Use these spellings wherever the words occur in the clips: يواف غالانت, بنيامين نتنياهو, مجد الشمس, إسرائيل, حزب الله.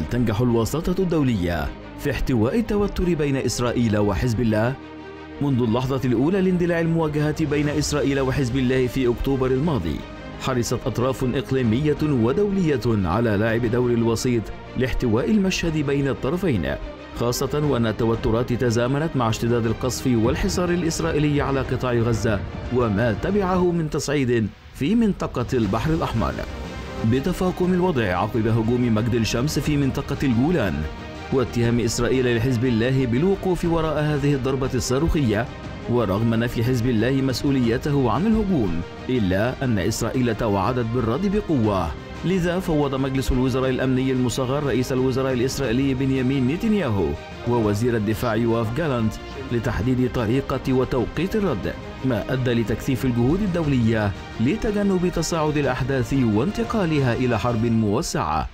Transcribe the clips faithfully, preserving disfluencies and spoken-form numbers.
هل تنجح الوساطة الدولية في احتواء التوتر بين إسرائيل وحزب الله؟ منذ اللحظة الأولى لاندلاع المواجهات بين إسرائيل وحزب الله في أكتوبر الماضي، حرصت أطراف إقليمية ودولية على لعب دور الوسيط لاحتواء المشهد بين الطرفين، خاصة وأن التوترات تزامنت مع اشتداد القصف والحصار الإسرائيلي على قطاع غزة وما تبعه من تصعيد في منطقة البحر الأحمر. بتفاقم الوضع عقب هجوم مجد الشمس في منطقة الجولان، واتهام إسرائيل لحزب الله بالوقوف وراء هذه الضربة الصاروخية، ورغم نفي حزب الله مسؤوليته عن الهجوم، إلا أن إسرائيل توعدت بالرد بقوة. لذا فوض مجلس الوزراء الأمني المصغر رئيس الوزراء الإسرائيلي بنيامين نتنياهو ووزير الدفاع يواف غالانت لتحديد طريقة وتوقيت الرد، ما أدى لتكثيف الجهود الدولية لتجنب تصاعد الأحداث وانتقالها إلى حرب موسعة.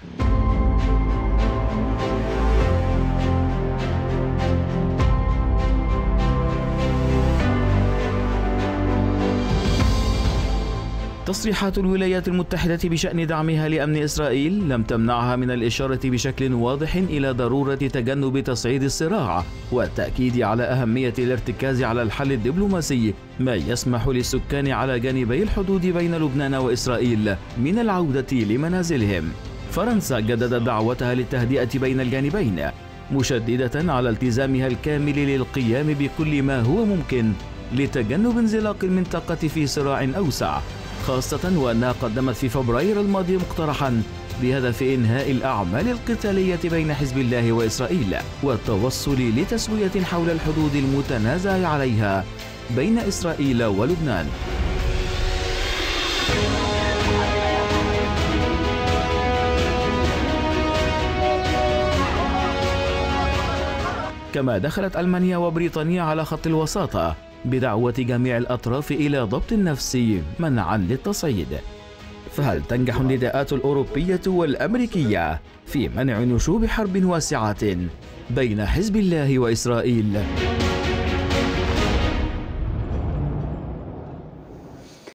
تصريحات الولايات المتحدة بشأن دعمها لأمن إسرائيل لم تمنعها من الإشارة بشكل واضح إلى ضرورة تجنب تصعيد الصراع والتأكيد على أهمية الارتكاز على الحل الدبلوماسي، ما يسمح للسكان على جانبي الحدود بين لبنان وإسرائيل من العودة لمنازلهم. فرنسا جددت دعوتها للتهدئة بين الجانبين، مشددة على التزامها الكامل للقيام بكل ما هو ممكن لتجنب انزلاق المنطقة في صراع أوسع، خاصة وأنها قدمت في فبراير الماضي مقترحا بهدف إنهاء الأعمال القتالية بين حزب الله وإسرائيل والتوصل لتسوية حول الحدود المتنازع عليها بين إسرائيل ولبنان. كما دخلت ألمانيا وبريطانيا على خط الوساطة بدعوة جميع الأطراف إلى ضبط النفس منعاً للتصعيد. فهل تنجح النداءات الأوروبية والأمريكية في منع نشوب حرب واسعة بين حزب الله وإسرائيل؟